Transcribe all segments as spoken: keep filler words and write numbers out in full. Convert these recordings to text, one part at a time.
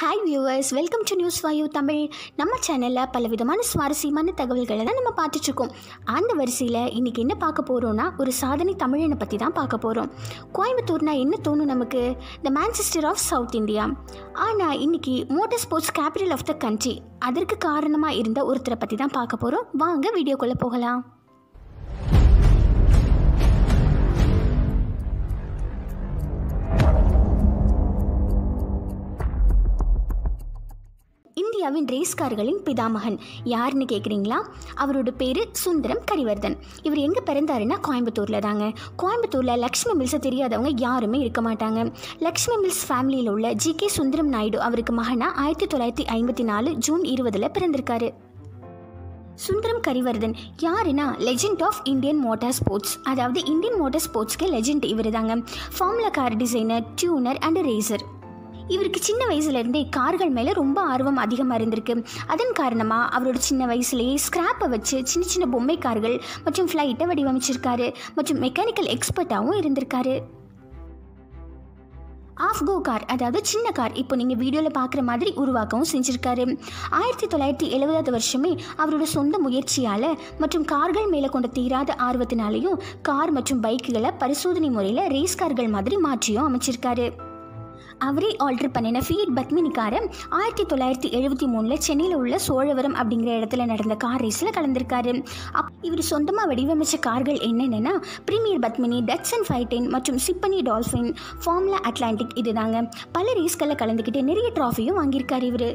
Hi viewers, welcome to News for You Tamil. நம்ம சேனல்ல பலவிதமான சுவாரஸ்யமான தகவல்களை தான் நம்ம பார்த்துட்டு இருக்கோம். அந்த வரிசையில இன்னைக்கு என்ன பார்க்க போறோம்னா ஒரு சாதனை தமிழனை பத்தி தான் பார்க்க போறோம். கோயம்புத்தூர்னா என்ன தோணும் நமக்கு? The Manchester of South India. ஆனா இன்னைக்கு motor sports capital of the country. அதற்கு காரணமா இருந்த ஒருத்தரை பத்தி தான் பார்க்க போறோம். வாங்க வீடியோக்குள்ள போகலாம். இந்தியாவின் ரேஸ் கார்களின் பிதாமகன் யாருன்னு கேட்குறீங்களா? அவரோட பேர் சுந்தரம் கரிவர்தன். இவர் எங்கே பிறந்தாருன்னா கோயம்புத்தூரில் தாங்க. கோயம்புத்தூரில் லக்ஷ்மி மில்ஸை தெரியாதவங்க யாருமே இருக்க மாட்டாங்க. லக்ஷ்மி மில்ஸ் ஃபேமிலியில் உள்ள ஜி கே சுந்தரம் நாயுடு அவருக்கு மகனாக ஆயிரத்தி தொள்ளாயிரத்தி ஐம்பத்தி நாலு ஜூன் இருபதில் பிறந்திருக்காரு. சுந்தரம் கரிவர்தன் யாருன்னா legend of Indian motor sports, அதாவது இந்தியன் மோட்டார் ஸ்போர்ட்ஸ்க்கு லெஜெண்ட் இவர் தாங்க. Formula car designer, tuner and racer. இவருக்கு சின்ன வயசுலேருந்தே கார்கள் மேலே ரொம்ப ஆர்வம் அதிகமாக இருந்திருக்கு. அதன் காரணமாக அவரோட சின்ன வயசுலேயே ஸ்க்ராப்பை வச்சு சின்ன சின்ன பொம்மை கார்கள் மற்றும் ஃப்ளைட்டை வடிவமைச்சிருக்காரு. மற்றும் மெக்கானிக்கல் எக்ஸ்பர்ட்டாகவும் இருந்திருக்காரு. ஆஃப்கோ கார், அதாவது சின்ன கார் இப்போ நீங்கள் வீடியோவில் பார்க்குற மாதிரி உருவாக்கவும் செஞ்சுருக்காரு. ஆயிரத்தி தொள்ளாயிரத்தி எழுபதாவது வருஷமே அவரோட சொந்த முயற்சியால் மற்றும் கார்கள் மேலே கொண்ட தீராத ஆர்வத்தினாலேயும் கார் மற்றும் பைக்குகளை பரிசோதனை முறையில் ரேஸ் கார்கள் மாதிரி மாற்றியும் அமைச்சிருக்காரு. அவரே ஆல்டர் பண்ணின ஃபியட் பத்மினி காரை ஆயிரத்தி தொள்ளாயிரத்தி எழுபத்தி மூணில் சென்னையில் உள்ள சோழவரம் அப்படிங்கிற இடத்துல நடந்த கார் ரேஸில் கலந்துருக்காரு. அப் இவர் சொந்தமாக வடிவமைச்ச கார்கள் என்னென்னா Premier Padmini, Datsun five ten மற்றும் சிப்பனி டால்ஃபின், ஃபார்முலா அட்லாண்டிக் இது தாங்க. பல ரேஸ்களில் கலந்துக்கிட்டு நிறைய ட்ராஃபியும் வாங்கியிருக்காரு இவர்.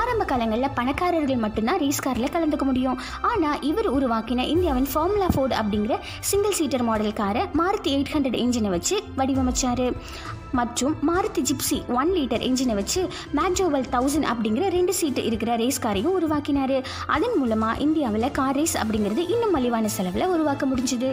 ஆரம்ப காலங்களில் பணக்காரர்கள் மட்டும்தான் ரேஸ் காரில் கலந்துக்க முடியும். ஆனால் இவர் உருவாக்கின இந்தியாவின் ஃபார்முலா ஃபோர்டு அப்படிங்கிற சிங்கிள் சீட்டர் மாடல் காரை மாருத்தி எயிட் ஹண்ட்ரட் என்ஜினை வச்சு வடிவமைச்சார். மற்றும் மாருத்தி ஜிப்சி ஒன் லிட்டர் என்ஜினை வச்சு மேக்ஜோவல் தௌசண்ட் அப்படிங்கிற ரெண்டு சீட்டு இருக்கிற ரேஸ் காரையும் உருவாக்கினார். அதன் மூலமாக இந்தியாவில் கார் ரேஸ் அப்படிங்கிறது இன்னும் மலிவான செலவில் உருவாக்க முடிஞ்சுது.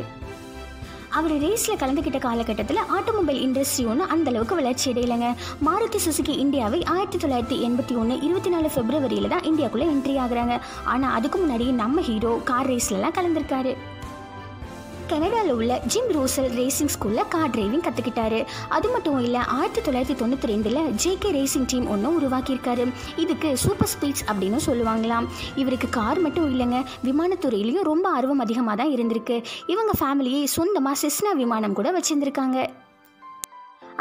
அவர் ரேஸில் கலந்துக்கிட்ட காலகட்டத்தில் ஆட்டோமொபைல் இண்டஸ்ட்ரி ஒன்றும் அந்தளவுக்கு வளர்ச்சி அடையலைங்க. மாருதி சுசுகி இந்தியாவை ஆயிரத்தி தொள்ளாயிரத்தி எண்பத்தி ஒன்று இருபத்தி நாலு பிப்ரவரியில் தான் இந்தியாவுக்குள்ளே என்ட்ரி ஆகுறாங்க. ஆனால் அதுக்கு முன்னாடியே நம்ம ஹீரோ கார் ரேஸ்லலாம் கலந்துருக்காரு. கனடாவில் உள்ள ஜிம் ரோசல் ரேசிங் ஸ்கூலில் கார் டிரைவிங் கற்றுக்கிட்டாரு. அது மட்டும் இல்லை, ஆயிரத்தி தொள்ளாயிரத்தி தொண்ணூற்றி ரெண்டில் ஜேகே ரேசிங் டீம் ஒன்றும் உருவாக்கியிருக்காரு. இதுக்கு சூப்பர் ஸ்பீட்ஸ் அப்படின்னு சொல்லுவாங்களாம். இவருக்கு கார் மட்டும் இல்லைங்க, விமானத்துறையிலையும் ரொம்ப ஆர்வம் அதிகமாக தான் இருந்திருக்கு. இவங்க ஃபேமிலியை சொந்தமாக செஸ்னா விமானம் கூட வச்சுருந்துருக்காங்க.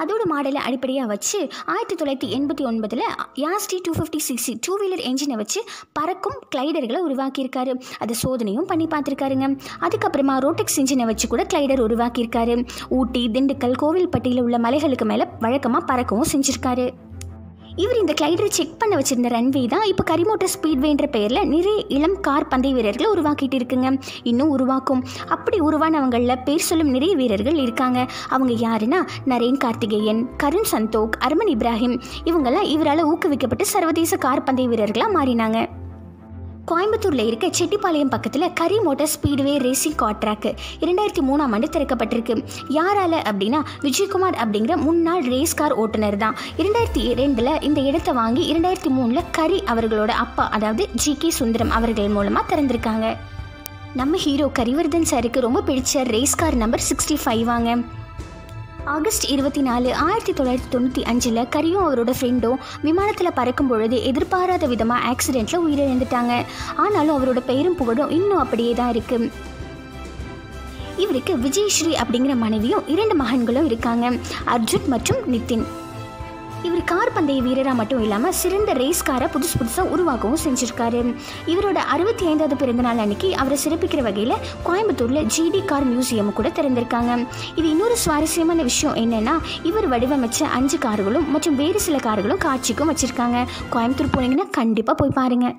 அதோட மாடலை அடிப்படையாக வச்சு ஆயிரத்தி தொள்ளாயிரத்தி எண்பத்தி ஒன்பதில் Yezdi two fifty six two wheeler என்ஜினை வச்சு பறக்கும் கிளைடர்களை உருவாக்கியிருக்காரு. அதை சோதனையும் பண்ணி பார்த்துருக்காருங்க. அதுக்கப்புறமா ரோட்டெக்ஸ் என்ஜினை வச்சு கூட கிளைடர் உருவாக்கியிருக்காரு. ஊட்டி, திண்டுக்கல், கோவில்பட்டியில் உள்ள மலைகளுக்கு மேலே வழக்கமாக பறக்கவும் செஞ்சுருக்காரு. இவர் இந்த கிளைடரை செக் பண்ண வச்சுருந்த ரன்வே தான் இப்போ கரிமோட்டர் ஸ்பீட்வேன்ற பெயரில் நிறைய இளம் கார் பந்தய வீரர்களை உருவாக்கிட்டு இருக்குங்க. இன்னும் உருவாக்கும். அப்படி உருவானவங்களில் பேர் சொல்லும் நிறைய வீரர்கள் இருக்காங்க. அவங்க யாருன்னா நரேன் கார்த்திகேயன், கருண் சந்தோக், அர்மன் இப்ராஹிம் இவங்கெல்லாம் இவரால் ஊக்குவிக்கப்பட்டு சர்வதேச கார் பந்தய வீரர்களாக மாறினாங்க. கோயம்புத்தூரில் இருக்க செட்டிப்பாளையம் பக்கத்தில் Kari motor speedway racing car track இரண்டாயிரத்தி மூணாம் ஆண்டு திறக்கப்பட்டிருக்கு. யாரால் அப்படின்னா விஜயகுமார் அப்படிங்கிற முன்னாள் ரேஸ் கார் ஓட்டுநர் தான். இரண்டாயிரத்தி ரெண்டில் இந்த இடத்தை வாங்கி இரண்டாயிரத்தி மூணில் கரி அவர்களோட அப்பா, அதாவது ஜி கே சுந்தரம் அவர்கள் மூலமாக திறந்திருக்காங்க. நம்ம ஹீரோ கரிவர்தன் சாருக்கு ரொம்ப பிடிச்ச race car number sixty five வாங்க. ஆகஸ்ட் இருபத்தி நாலு ஆயிரத்தி தொள்ளாயிரத்தி தொண்ணூற்றி அஞ்சில் கரியும் அவரோட ஃப்ரெண்டும் விமானத்தில் பறக்கும் பொழுது எதிர்பாராத விதமாக ஆக்சிடெண்ட்டில் உயிரிழந்துட்டாங்க. ஆனாலும் அவரோட பெயரும் புகழும் இன்னும் அப்படியே தான் இருக்குது. இவருக்கு விஜயஸ்ரீ அப்படிங்கிற மனைவியும் இரண்டு மகன்களும் இருக்காங்க, அர்ஜுன் மற்றும் நிதின். இவர் கார் பந்தய வீரராக மட்டும் இல்லாமல் சிறந்த ரேஸ் காரை புதுசு புதுசாக உருவாக்கவும் செஞ்சுருக்காரு. இவரோட அறுபத்தி ஐந்தாவது பிறந்தநாள் அன்னைக்கு அவரை சிறப்பிக்கிற வகையில் கோயம்புத்தூரில் ஜிடி கார் மியூசியம் கூட திறந்திருக்காங்க. இது இன்னொரு சுவாரஸ்யமான விஷயம் என்னென்னா இவர் வடிவமைச்ச அஞ்சு கார்களும் மற்றும் வேறு சில கார்களும் காட்சிக்கும் வச்சுருக்காங்க. கோயம்புத்தூர் போனீங்கன்னா கண்டிப்பாக போய் பாருங்கள்.